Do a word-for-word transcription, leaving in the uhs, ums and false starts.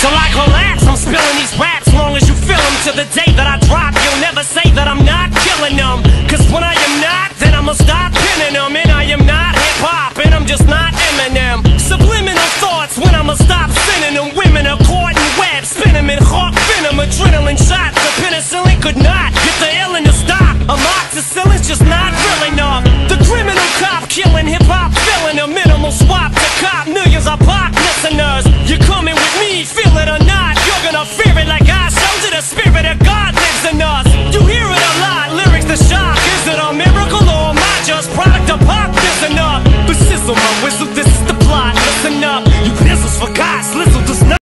Till I collapse, I'm spilling these raps, long as you feel them. Till the day that I drop, you'll never say that I'm not killing them. Cause when I am not, then I'ma stop pinning them. And I am not hip-hop, and I'm just not Eminem. Subliminal thoughts when I'ma stop sending them. Women are caught in webs, spin them in hawk venom. Adrenaline shots, the penicillin could not get the illin to stop. Amoxicillin's just not real enough. The criminal cop killing hip-hop, filling a minimal swap to cop. Millions are pop listeners.